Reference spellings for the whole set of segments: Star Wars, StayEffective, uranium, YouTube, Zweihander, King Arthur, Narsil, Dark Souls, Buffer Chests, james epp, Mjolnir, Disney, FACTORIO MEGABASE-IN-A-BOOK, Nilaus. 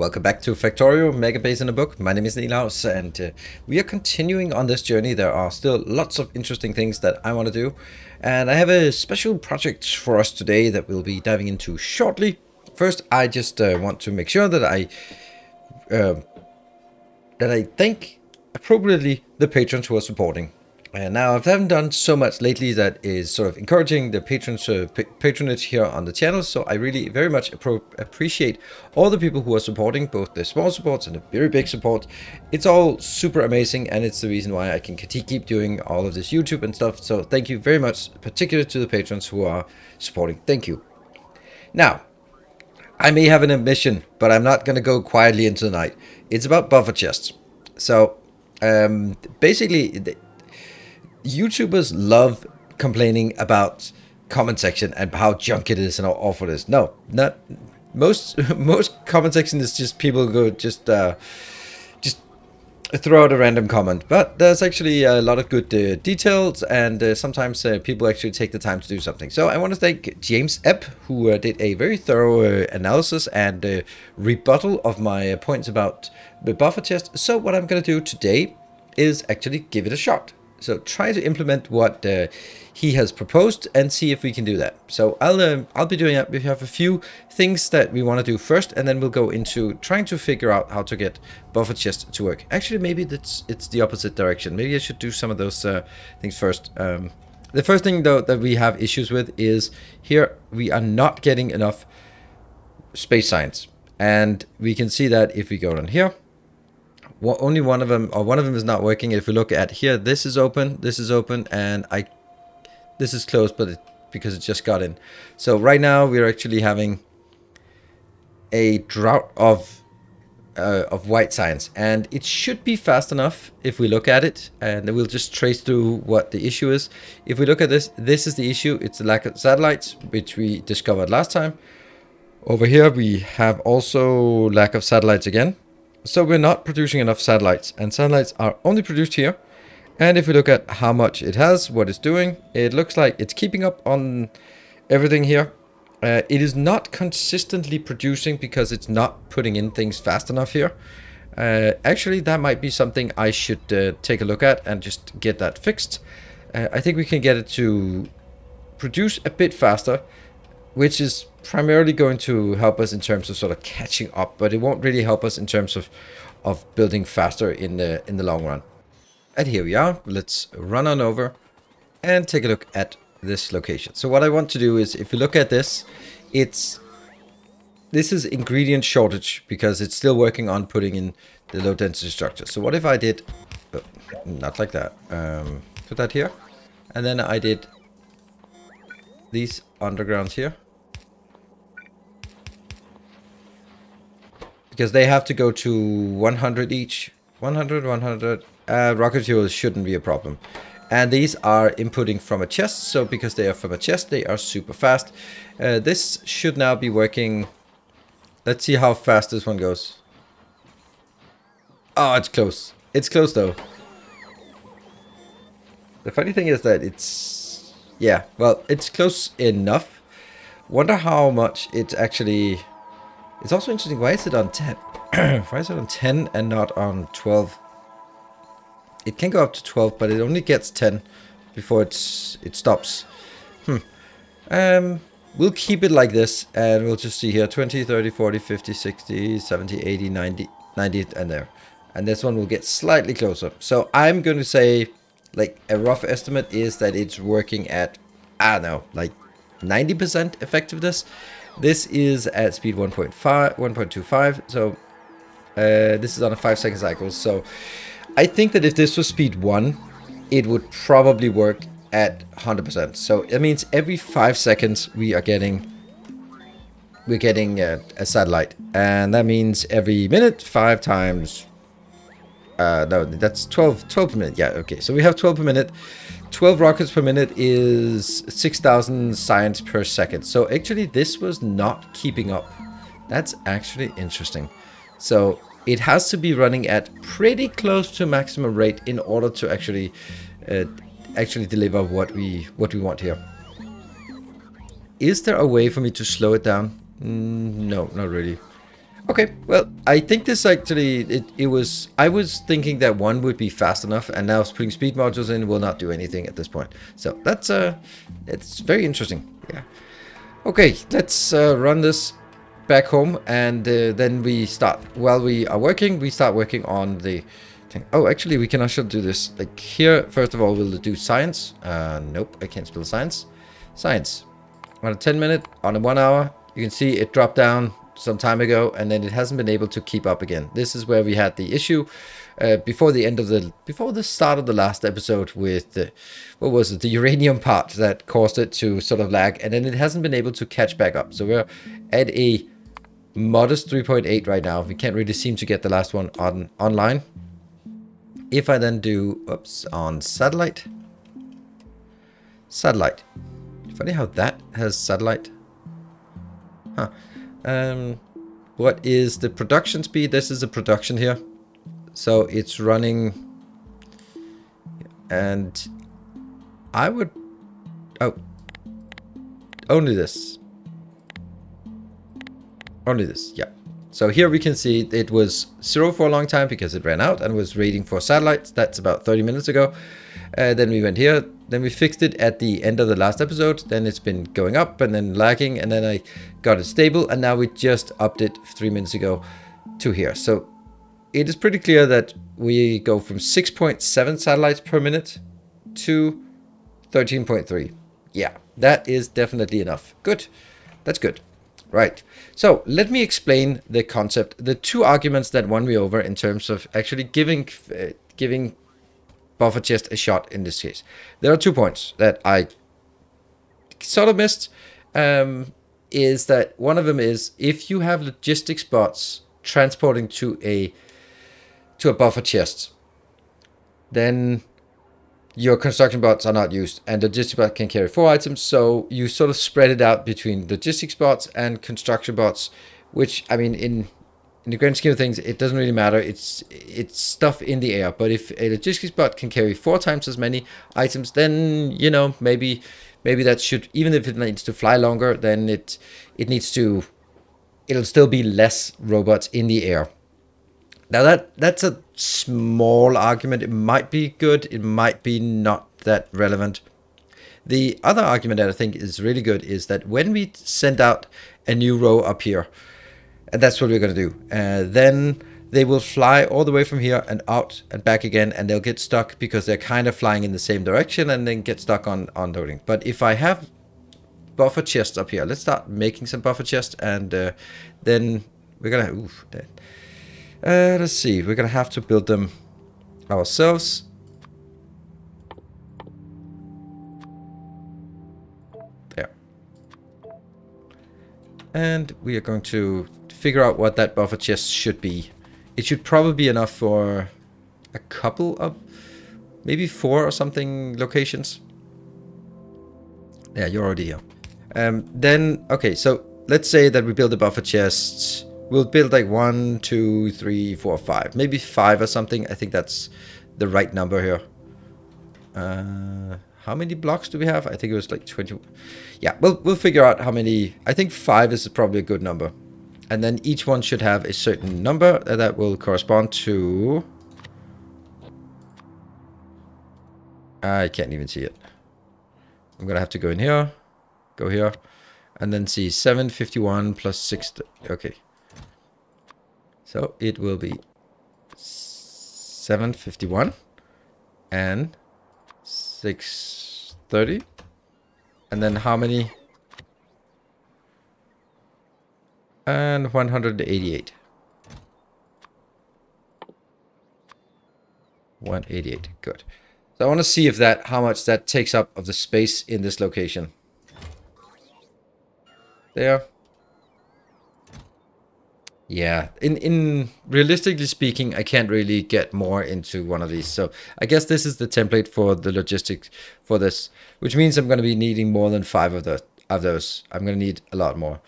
Welcome back to Factorio, Megabase-In-A-Book. My name is Nilaus, and we are continuing on this journey. There are still lots of interesting things that I want to do, and I have a special project for us today that we'll be diving into shortly. First, I just want to make sure that I thank appropriately the patrons who are supporting. And now, I haven't done so much lately that is sort of encouraging the patrons, patronage here on the channel, so I really very much appreciate all the people who are supporting, both the small supports and the very big supports. It's all super amazing, and it's the reason why I can keep doing all of this YouTube and stuff, so thank you very much, particularly to the patrons who are supporting. Thank you. Now, I may have an ambition, but I'm not going to go quietly into the night. It's about buffer chests. So, basically, YouTubers love complaining about comment section and how junk it is and how awful it is. No, not most comment section is just people go just throw out a random comment. But there's actually a lot of good details, and sometimes people actually take the time to do something. So I want to thank James Epp, who did a very thorough analysis and rebuttal of my points about the buffer chest. So what I'm going to do today is actually give it a shot. So try to implement what he has proposed and see if we can do that. So I'll be doing that. We have a few things that we want to do first, and then we'll go into trying to figure out how to get buffer chest to work. Actually, maybe it's the opposite direction. Maybe I should do some of those things first. The first thing, though, that we have issues with is here we are not getting enough space signs. And we can see that if we go down here. Well, only one of them, or one of them is not working. If we look at here, this is open, and this is closed, but because it just got in. So right now we're actually having a drought of white signs, and it should be fast enough if we look at it, and we'll just trace through what the issue is. If we look at this, this is the issue. It's the lack of satellites, which we discovered last time. Over here we have also lack of satellites again. So we're not producing enough satellites, and satellites are only produced here. And if we look at how much it has, what it's doing, it looks like it's keeping up on everything here. It is not consistently producing because it's not putting in things fast enough here. Actually, that might be something I should take a look at and just get that fixed. I think we can get it to produce a bit faster, which is primarily going to help us in terms of sort of catching up, but it won't really help us in terms of building faster in the long run. And here we are. Let's run on over and take a look at this location. So what I want to do is, if you look at this, this is ingredient shortage because it's still working on putting in the low density structure. So what if I did, oh, not like that, put that here, and then I did these undergrounds here. Because they have to go to 100 each. 100, 100. Rocket fuel shouldn't be a problem. And these are inputting from a chest. So because they are from a chest, they are super fast. This should now be working. Let's see how fast this one goes. Oh, it's close. It's close, though. The funny thing is that it's... yeah, well, it's close enough. Wonder how much it actually... It's also interesting, why is it on 10? Why is it on 10 and not on 12? It can go up to 12, but it only gets 10 before it stops. We'll keep it like this, and we'll just see here. 20, 30, 40, 50, 60, 70, 80, 90, 90, and there. And this one will get slightly closer. So I'm going to say, like, a rough estimate is that it's working at, I don't know, like 90% effectiveness. This is at speed 1.5, 1.25, so this is on a 5-second cycle. So I think that if this was speed 1, it would probably work at 100%. So it means every 5 seconds we are getting a satellite, and that means every minute 5 times. No, that's 12 per minute. Yeah, okay. So we have 12 per minute. 12 rockets per minute is 6,000 signs per second. So actually, this was not keeping up. That's actually interesting. So it has to be running at pretty close to maximum rate in order to actually deliver what we want here. Is there a way for me to slow it down? No, not really. Okay, well, I think this actually, I was thinking that one would be fast enough, and now putting speed modules in will not do anything at this point. So that's, it's very interesting, yeah. Okay, let's run this back home, and then we start, while we are working, we start working on the thing. Oh, actually, we can also do this, like here, first of all, we'll do science. Nope, I can't spell science. Science, on a 10-minute, on a 1 hour, you can see it dropped down some time ago, and then it hasn't been able to keep up again. This is where we had the issue before the end of the start of the last episode with the, what was it, the uranium part that caused it to sort of lag, and then it hasn't been able to catch back up. So we're at a modest 3.8 right now. We can't really seem to get the last one on online. If I then do on satellite, funny how that has satellite, huh? What is the production speed? This is the production here, so it's running, and I would, oh, only this, yeah. So here we can see it was 0 for a long time because it ran out and was waiting for satellites. That's about 30 minutes ago. Then we went here, then we fixed it at the end of the last episode. Then it's been going up and then lagging, and then I got it stable, and now we just upped it 3 minutes ago to here. So it is pretty clear that we go from 6.7 satellites per minute to 13.3. Yeah, that is definitely enough. Good, that's good. Right, so let me explain the concept, the two arguments that won me over in terms of actually giving Buffer Chest a shot in this case. There are 2 points that I sort of missed, is that one of them is if you have logistics bots transporting to a Buffer Chest, then your construction bots are not used, and logistics bot can carry 4 items, so you sort of spread it out between logistics bots and construction bots, which, I mean, in the grand scheme of things, it doesn't really matter. It's stuff in the air. But if a logistics bot can carry 4 times as many items, then, you know, maybe that should, even if it needs to fly longer, then it needs to, it'll still be less robots in the air. Now that's a small argument. It might be good, it might be not that relevant. The other argument that I think is really good is that when we send out a new row up here, and that's what we're going to do, then they will fly all the way from here and out and back again, and they'll get stuck because they're kind of flying in the same direction and then get stuck on loading. But if I have buffer chests up here, let's start making some buffer chests, and then we're going to... Oof, let's see, we're gonna have to build them ourselves. There. And we are going to figure out what that buffer chest should be. It should probably be enough for a couple of, maybe 4 or something locations. Yeah, you're already here. Then, okay, so let's say that we build the buffer chests. We'll build like 1, 2, 3, 4, 5, maybe 5 or something. I think that's the right number here. How many blocks do we have? I think it was like 20. Yeah, we'll figure out how many. I think 5 is probably a good number. And then each one should have a certain number that will correspond to... I can't even see it. I'm gonna have to go in here, go here, and then see 751 plus 6, okay. So it will be 751 and 630. And then how many? And 188. 188, good. So I want to see if that, how much that takes up of the space in this location. There. Yeah, in realistically speaking, I can't really get more into one of these. So I guess this is the template for the logistics for this, which means I'm going to be needing more than 5 of those. I'm going to need a lot more.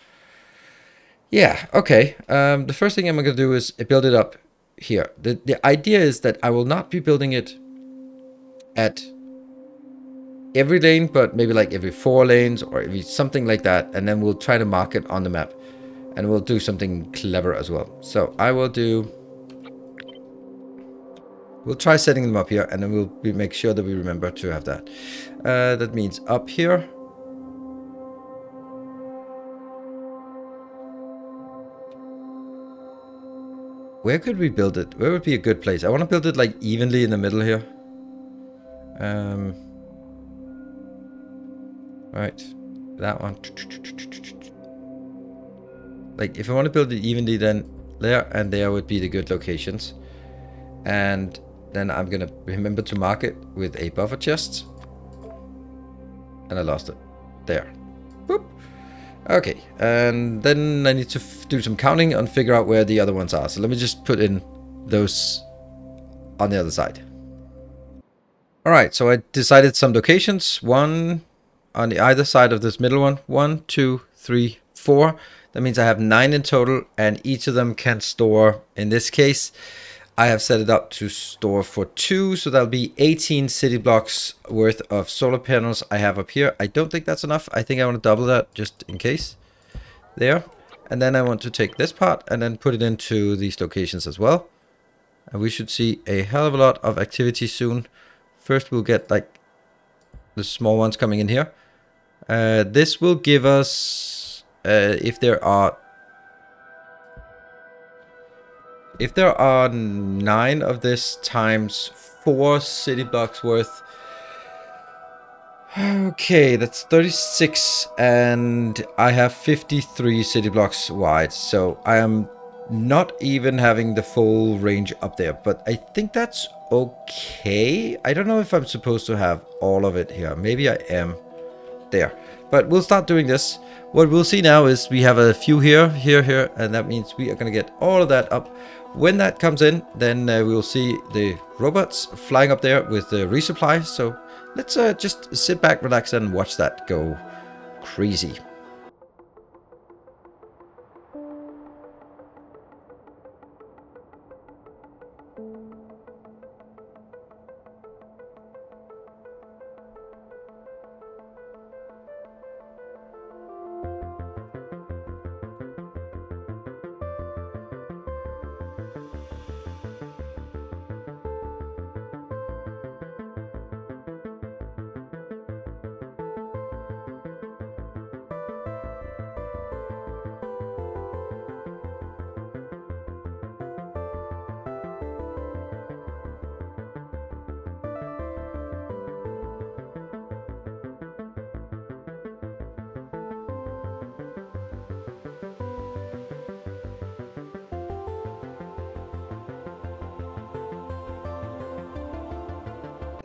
Yeah, okay. The first thing I'm going to do is build it up here. The idea is that I will not be building it at every lane, but maybe like every 4 lanes or every something like that. And then we'll try to mark it on the map. And we'll do something clever as well. So I will do... We'll try setting them up here, and then we'll make sure that we remember to have that. That means up here. Where could we build it? Where would be a good place? I want to build it like evenly in the middle here. Right, that one. Like if I want to build it evenly, then there and there would be the good locations. And then I'm gonna remember to mark it with a buffer chest. And I lost it. There. Boop. Okay, and then I need to do some counting and figure out where the other ones are. So let me just put in those on the other side. Alright, so I decided some locations. One on the either side of this middle one. 1, 2, 3, 4. That means I have 9 in total, and each of them can store, in this case, I have set it up to store for 2, so that'll be 18 city blocks worth of solar panels I have up here. I don't think that's enough. I think I want to double that just in case. There. And then I want to take this part and then put it into these locations as well. And we should see a hell of a lot of activity soon. First we'll get like the small ones coming in here. This will give us, if there are... If there are 9 of this times 4 city blocks worth, okay, that's 36, and I have 53 city blocks wide, so I am not even having the full range up there, but I think that's okay. I don't know if I'm supposed to have all of it here. Maybe I am there, but we'll start doing this. What we'll see now is we have a few here, here, and that means we are going to get all of that up. When that comes in, then we'll see the robots flying up there with the resupply. So let's just sit back, relax, and watch that go crazy.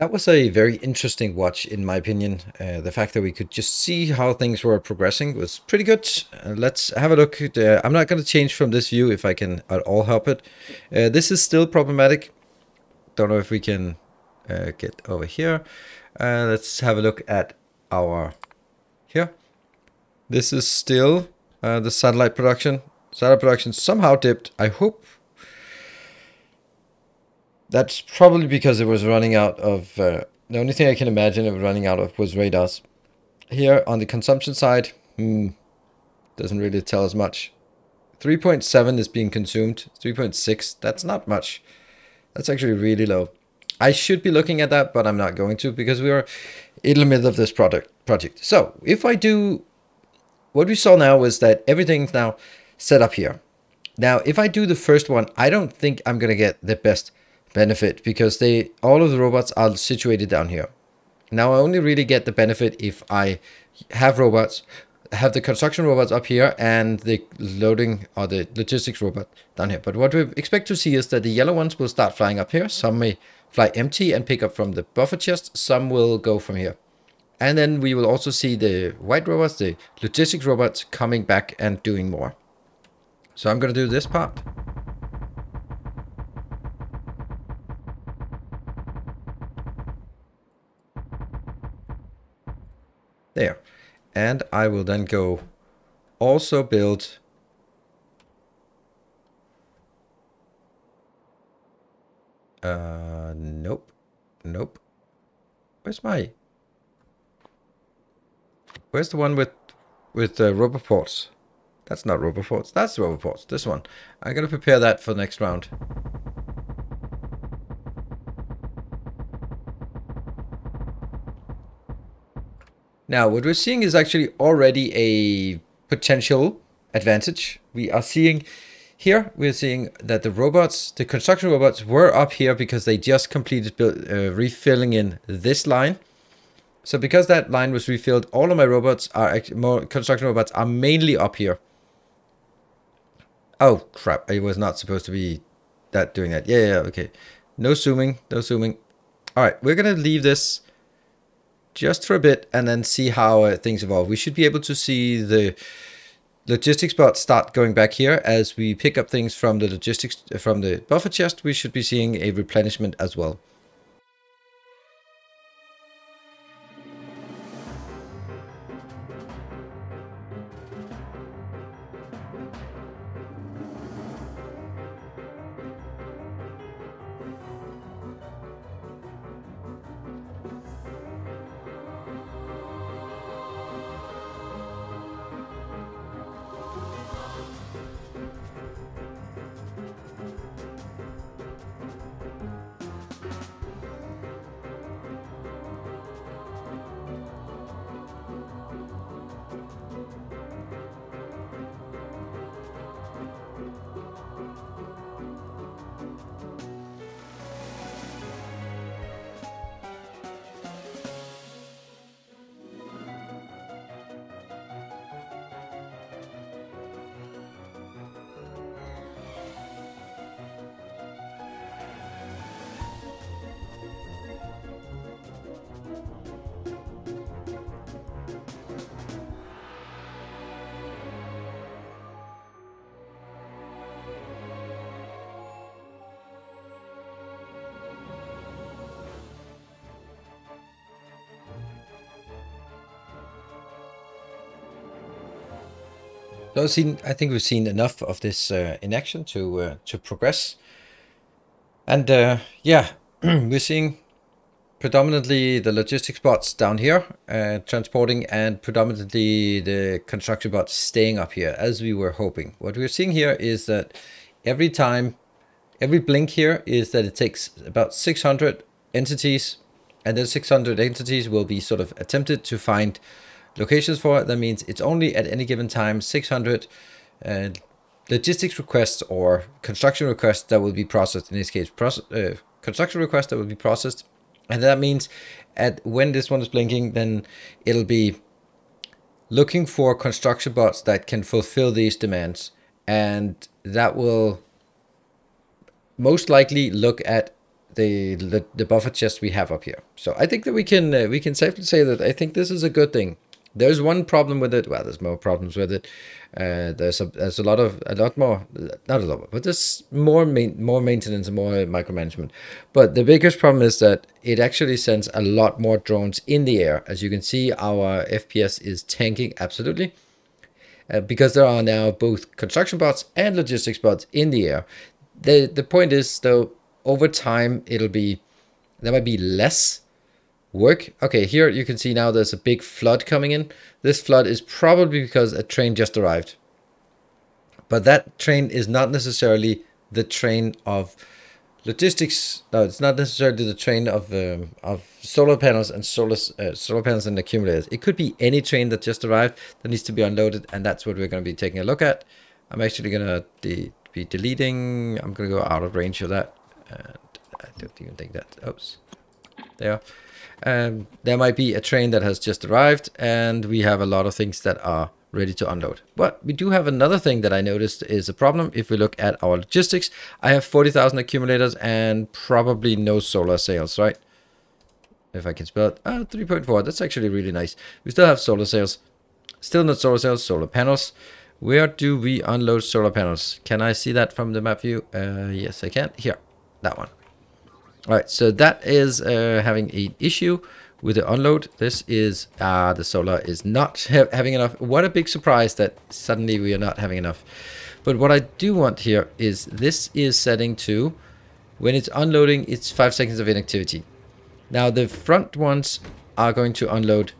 That was a very interesting watch, in my opinion. The fact that we could just see how things were progressing was pretty good. Let's have a look. I'm not going to change from this view if I can at all help it. This is still problematic. Don't know if we can get over here. Let's have a look at our here. This is still the satellite production. Satellite production somehow dipped, I hope. That's probably because it was running out of... the only thing I can imagine it was running out of was radars. Here on the consumption side, doesn't really tell us much. 3.7 is being consumed. 3.6, that's not much. That's actually really low. I should be looking at that, but I'm not going to because we are in the middle of this project. So if I do... What we saw now was that everything's now set up here. Now, if I do the first one, I don't think I'm going to get the best benefit because all of the robots are situated down here. Now I only really get the benefit if I have robots, have the construction robots up here and the loading or the logistics robot down here. But what we expect to see is that the yellow ones will start flying up here. Some may fly empty and pick up from the buffer chest. Some will go from here. And then we will also see the white robots, the logistics robots coming back and doing more. So I'm going to do this part. There, and I will then go also build nope, where's the one with the rubber ports? That's not rubber forts. That's rubber forts. This one. I'm going to prepare that for the next round. Now, what we're seeing is actually already a potential advantage. We are seeing here, we're seeing that the robots, the construction robots were up here because they just completed refilling in this line. So because that line was refilled, all of my robots are, more construction robots are mainly up here. Oh, crap. I was not supposed to be that doing that. Yeah, okay. No zooming, no zooming. All right, we're going to leave this just for a bit and then see how things evolve. We should be able to see the logistics bot start going back here. As we pick up things from the logistics, from the buffer chest, we should be seeing a replenishment as well. So I think we've seen enough of this in action to progress, and yeah, we're seeing predominantly the logistics bots down here transporting, and predominantly the construction bots staying up here as we were hoping. What we're seeing here is that every time, every blink here is that it takes about 600 entities, and those 600 entities will be sort of attempted to find locations for it. That means it's only at any given time 600 logistics requests or construction requests that will be processed. In this case, construction requests that will be processed, and that means at when this one is blinking, then it'll be looking for construction bots that can fulfill these demands, and that will most likely look at the buffer chest we have up here. So I think that we can safely say that I think this is a good thing. There's one problem with it. Well, there's more problems with it. There's more maintenance and more micromanagement. But the biggest problem is that it actually sends a lot more drones in the air. As you can see, our FPS is tanking absolutely because there are now both construction bots and logistics bots in the air. The point is though, over time it'll be, there might be less work. Okay, here you can see now there's a big flood coming in. This flood is probably because a train just arrived, but that train is not necessarily the train of logistics. No, it's not necessarily the train of solar panels and solar panels and accumulators. It could be any train that just arrived that needs to be unloaded, and that's what we're going to be taking a look at. I'm actually going to be deleting. I'm going to go out of range of that, and I don't even think that. Oops, there. There might be a train that has just arrived, and we have a lot of things that are ready to unload. But we do have another thing that I noticed is a problem. If we look at our logistics, I have 40,000 accumulators and probably no solar sails, right? If I can spell it. 3.4, that's actually really nice. We still have solar sails. Still not solar sails, solar panels. Where do we unload solar panels? Can I see that from the map view? Yes, I can. Here, that one. All right, so that is having an issue with the unload. This is, the solar is not having enough. What a big surprise that suddenly we are not having enough. But what I do want here is this is setting to, when it's unloading, it's 5 seconds of inactivity. Now the front ones are going to unload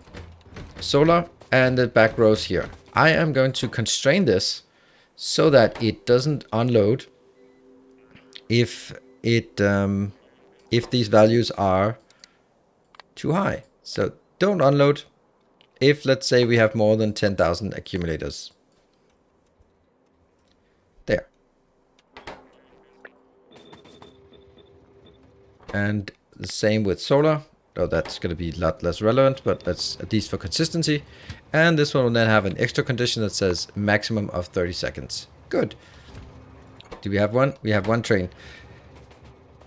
solar and the back rows here. I am going to constrain this so that it doesn't unload if these values are too high. So don't unload if, let's say, we have more than 10,000 accumulators. There. And the same with solar. Oh, that's going to be a lot less relevant, but that's at least for consistency. And this one will then have an extra condition that says maximum of 30 seconds. Good. Do we have one? We have one train.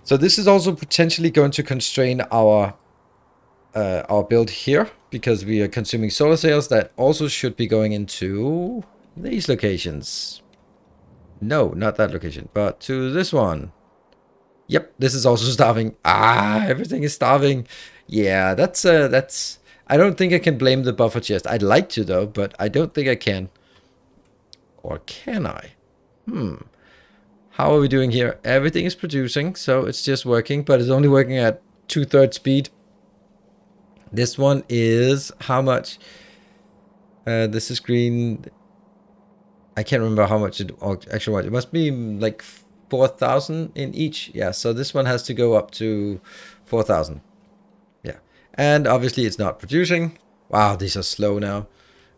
So this is also potentially going to constrain our build here, because we are consuming solar cells that also should be going into these locations. No, not that location, but to this one. Yep, this is also starving. Ah, everything is starving. Yeah, that's... I don't think I can blame the buffer chest. I'd like to, though, but I don't think I can. Or can I? How are we doing here? Everything is producing, so it's just working, but it's only working at 2/3 speed. This one is how much? This is green. I can't remember how much it actually was. It must be like 4,000 in each. Yeah, so this one has to go up to 4,000. Yeah, and obviously it's not producing. Wow, these are slow now.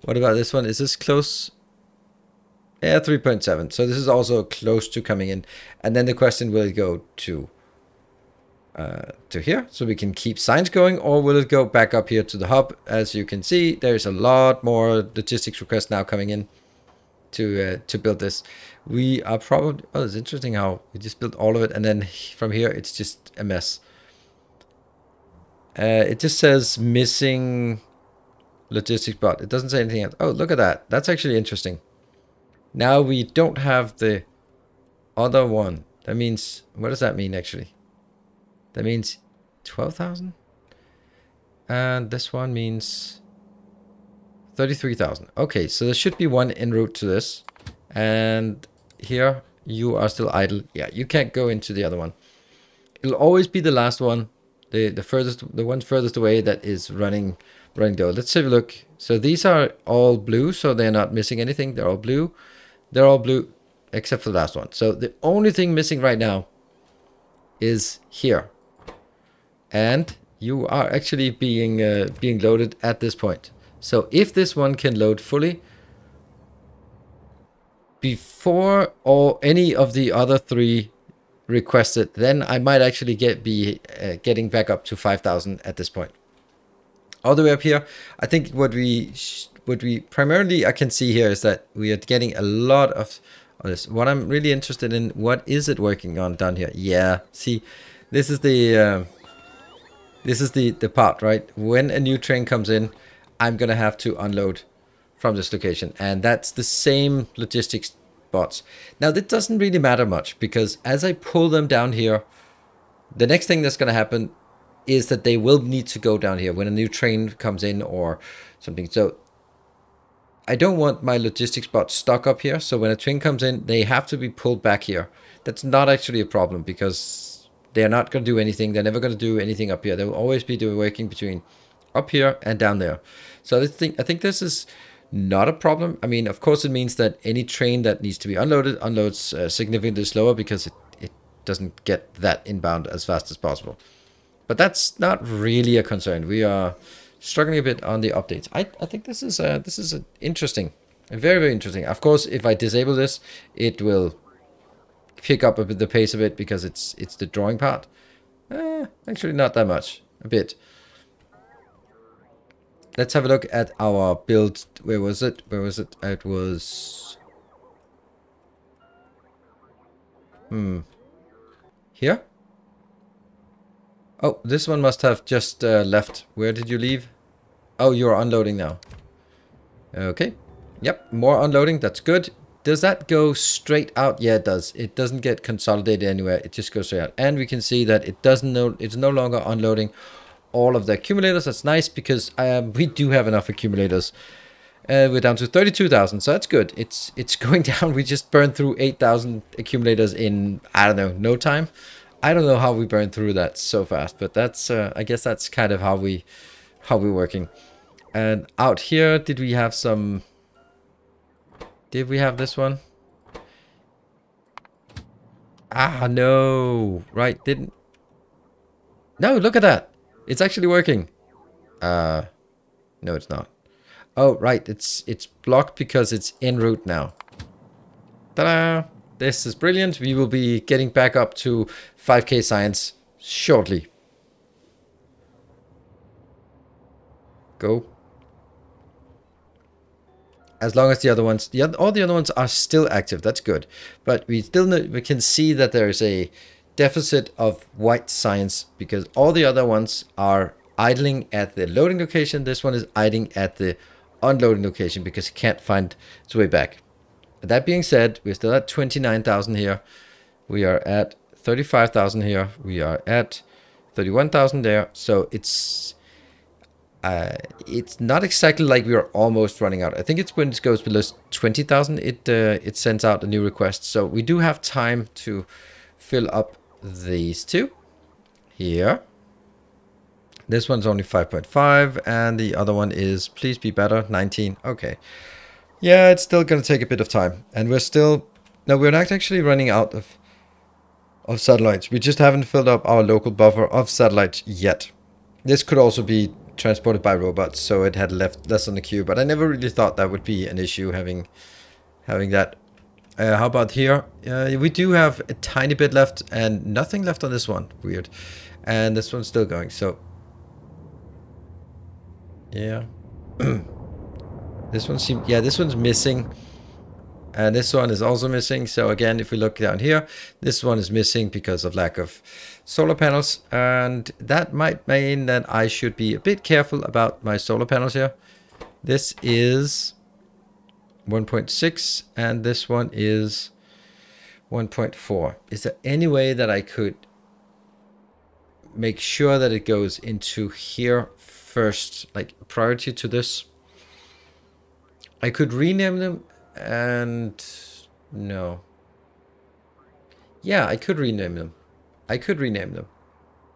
What about this one? Is this close? Yeah, 3.7. So this is also close to coming in. And then the question, will it go to here so we can keep science going, or will it go back up here to the hub? As you can see, there's a lot more logistics requests now coming in to build this. We are probably... Oh, it's interesting how we just built all of it, and then from here it's just a mess. It just says missing logistics bot. It doesn't say anything else. Oh, look at that. That's actually interesting. Now we don't have the other one. That means... What does that mean, actually? That means 12,000? And this one means 33,000. Okay, so there should be one en route to this. And here you are still idle. Yeah, you can't go into the other one. It'll always be the last one, the one furthest away that is running though. Let's have a look. So these are all blue, so they're not missing anything. They're all blue. They're all blue except for the last one. So the only thing missing right now is here. And you are actually being loaded at this point. So if this one can load fully before or any of the other three requested, then I might actually be getting back up to 5,000 at this point. All the way up here, I think what we primarily I can see here is that we are getting a lot of this. What I'm really interested in, what is it working on down here? Yeah, see, this is the part, right? When a new train comes in, I'm gonna have to unload from this location, and that's the same logistics bots. Now that doesn't really matter much, because as I pull them down here, the next thing that's gonna happen is that they will need to go down here when a new train comes in or something. So I don't want my logistics bots stuck up here, so when a train comes in, they have to be pulled back here. That's not actually a problem, because they're not gonna do anything. They're never gonna do anything up here. They will always be working between up here and down there. So I think this is not a problem. I mean, of course, it means that any train that needs to be unloaded unloads significantly slower, because it doesn't get that inbound as fast as possible. But that's not really a concern. We are struggling a bit on the updates. I think this is interesting, very, very interesting. Of course, if I disable this, it will pick up a bit the pace a bit, because it's the drawing part. Actually, not that much, a bit. Let's have a look at our build. Where was it? Where was it? It was... Here? Oh, this one must have just left. Where did you leave? Oh, you're unloading now. Okay. Yep, more unloading. That's good. Does that go straight out? Yeah, it does. It doesn't get consolidated anywhere. It just goes straight out. And we can see that it doesn't know, it's no longer unloading all of the accumulators. That's nice, because we do have enough accumulators. We're down to 32,000, so that's good. It's going down. We just burned through 8,000 accumulators in, I don't know, no time. I don't know how we burned through that so fast, but that's I guess that's kind of how we're working. And out here, did we have this one? Ah, no. Right, didn't. No, look at that. It's actually working. No, it's not. Oh, right. It's blocked because it's en route now. Ta-da! This is brilliant. We will be getting back up to 5K science shortly. Go. As long as the other ones, all the other ones are still active. That's good. But we still know, we can see that there is a deficit of white science because all the other ones are idling at the loading location. This one is idling at the unloading location because it can't find its way back. That being said, we're still at 29,000 here. We are at 35,000 here. We are at 31,000 there. So it's not exactly like we are almost running out. I think it's when it goes below 20,000, it sends out a new request. So we do have time to fill up these two here. This one's only 5.5 and the other one is please be better, 19. Okay. Yeah, it's still going to take a bit of time. And we're still... No, we're not actually running out of satellites. We just haven't filled up our local buffer of satellites yet. This could also be transported by robots, so it had left less on the queue. But I never really thought that would be an issue, having that. How about here? We do have a tiny bit left and nothing left on this one. Weird. And this one's still going, so... Yeah. This one seems, yeah, this one's missing. And this one is also missing. So again, if we look down here, this one is missing because of lack of solar panels. And that might mean that I should be a bit careful about my solar panels here. This is 1.6 and this one is 1.4. Is there any way that I could make sure that it goes into here first, like priority to this? I could rename them and no. Yeah, I could rename them. I could rename them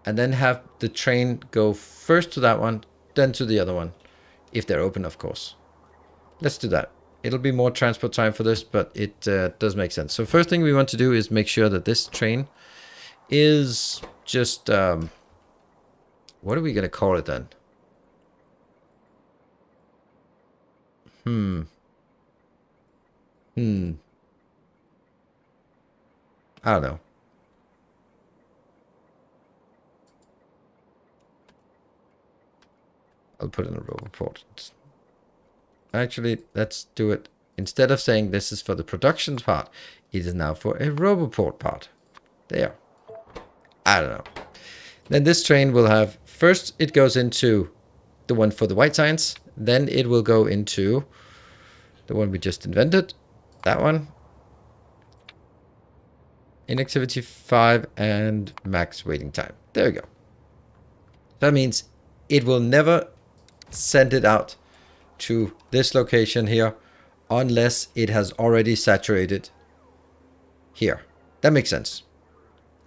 and then have the train go first to that one, then to the other one, if they're open, of course. Let's do that. It'll be more transport time for this, but it does make sense. So first thing we want to do is make sure that this train is just what are we going to call it then? I don't know. I'll put in a robot port. Actually, let's do it. Instead of saying this is for the production part, it is now for a robot port part. There. I don't know. Then this train will have... First, it goes into the one for the white science. Then it will go into the one we just invented. That one. Inactivity 5 and max waiting time. There we go. That means it will never send it out to this location here unless it has already saturated here. That makes sense.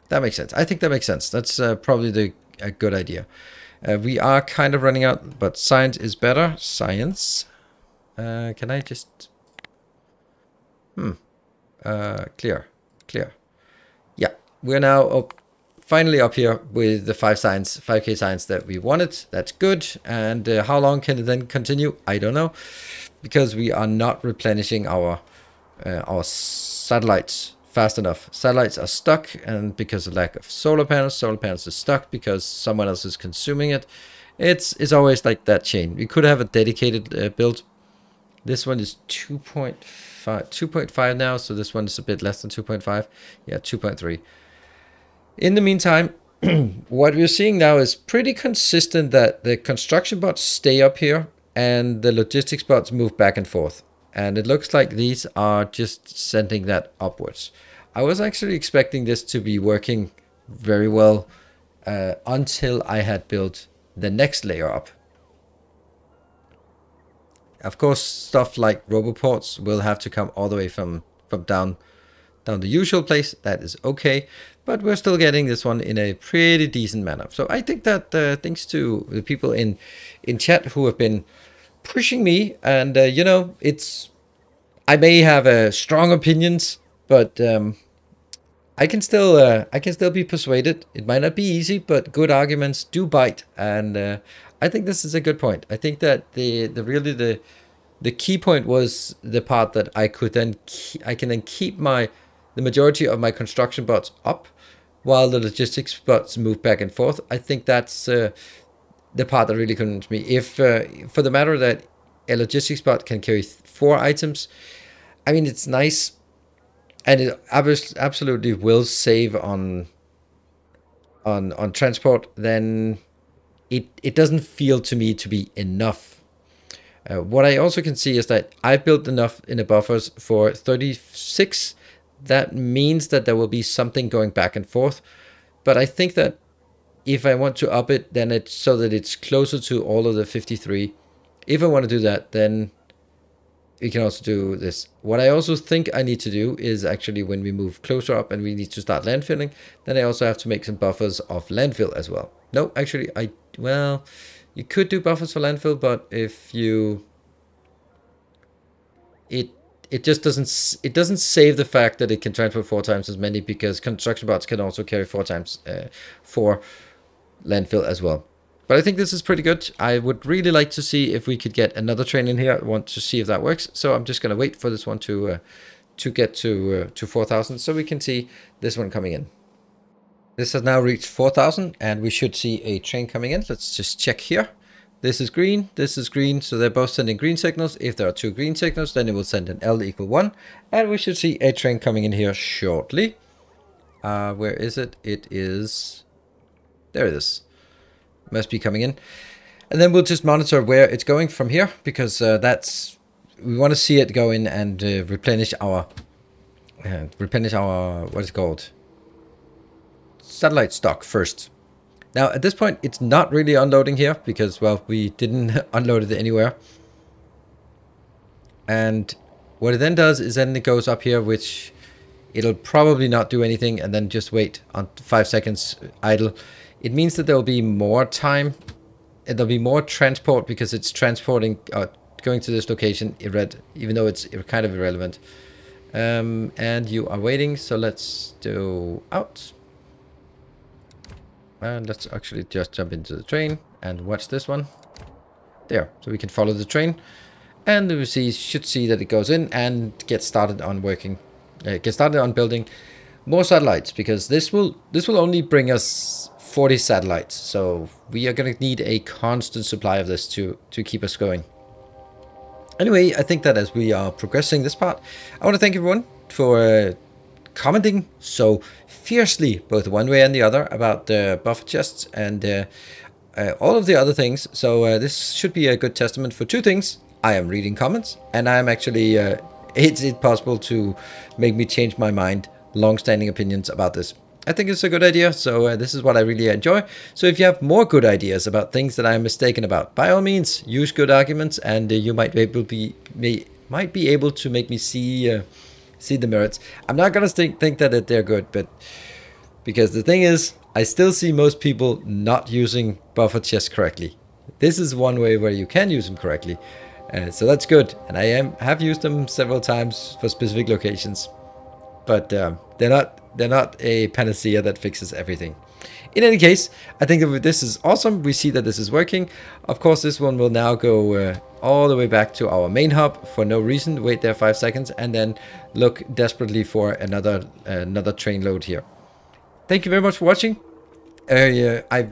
That makes sense. I think that makes sense. That's probably a good idea. We are kind of running out, but science is better. Science. Can I just... clear. Clear. Yeah, we're now finally up here with the 5K science that we wanted. That's good. And how long can it then continue? I don't know. Because we are not replenishing our satellites fast enough. Satellites are stuck, and because of lack of solar panels are stuck because someone else is consuming it. It's always like that chain. We could have a dedicated build. This one is 2.5 now, so this one is a bit less than 2.5. Yeah, 2.3. In the meantime, what we're seeing now is pretty consistent that the construction bots stay up here and the logistics bots move back and forth. And it looks like these are just sending that upwards. I was actually expecting this to be working very well until I had built the next layer up. Of course, stuff like roboports will have to come all the way from down the usual place. That is okay, but we're still getting this one in a pretty decent manner. So I think that thanks to the people in chat who have been pushing me, and you know, I may have strong opinions, but I can still be persuaded. It might not be easy, but good arguments do bite, and I think this is a good point. I think that the key point was the part that I could then keep the majority of my construction bots up, while the logistics bots move back and forth. I think that's the part that really convinced me. If for the matter that a logistics bot can carry 4 items, I mean, it's nice, and it absolutely will save on transport. Then it doesn't feel to me to be enough. What I also can see is that I've built enough in the buffers for 36. That means that there will be something going back and forth, but I think that if I want to up it, then it's so that it's closer to all of the 53. If I want to do that, then we can also do this. What I also think I need to do is actually when we move closer up and we need to start landfilling, then I also have to make some buffers of landfill as well. No, actually, well, you could do buffers for landfill, but if you... It just doesn't save the fact that it can transport 4 times as many, because construction bots can also carry 4 times for landfill as well. But I think this is pretty good. I would really like to see if we could get another train in here. I want to see if that works. So I'm just going to wait for this one to get to 4,000, so we can see this one coming in. This has now reached 4,000, and we should see a train coming in. Let's just check here. This is green, so they're both sending green signals. If there are 2 green signals, then it will send an L = 1. And we should see a train coming in here shortly. Where is it? It is... There it is. Must be coming in. And then we'll just monitor where it's going from here, because we want to see it go in and replenish our... what is it called? Satellite stock first. Now, at this point, it's not really unloading here because, well, we didn't unload it anywhere. And what it then does is then it goes up here, which it'll probably not do anything, and then just wait on 5 seconds idle. It means that there'll be more time. There'll be more transport because it's transporting, going to this location, even though it's kind of irrelevant. And you are waiting, so let's do out. And let's actually just jump into the train and watch this one. There, so we can follow the train. And we should see that it goes in and gets started on working. Get started on building more satellites, because this will only bring us 40 satellites. So we are going to need a constant supply of this to keep us going. Anyway, I think that as we are progressing this part, I want to thank everyone for... commenting so fiercely, both one way and the other, about the buffer chests and all of the other things. So this should be a good testament for 2 things. I am reading comments, and I am actually, it's possible to make me change my mind, long-standing opinions about this. I think it's a good idea, so this is what I really enjoy. So if you have more good ideas about things that I am mistaken about, by all means, use good arguments, and you might be able to make me see the merits. I'm not going to think that they're good, but because the thing is, I still see most people not using buffer chests correctly. This is one way where you can use them correctly. So that's good. And I have used them several times for specific locations, but they're not a panacea that fixes everything. In any case, I think that this is awesome. We see that this is working. Of course, this one will now go all the way back to our main hub for no reason. Wait there 5 seconds and then look desperately for another train load here. Thank you very much for watching. I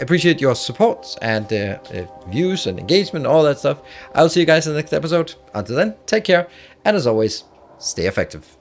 appreciate your support and views and engagement, all that stuff. I'll see you guys in the next episode. Until then, take care. And as always, stay effective.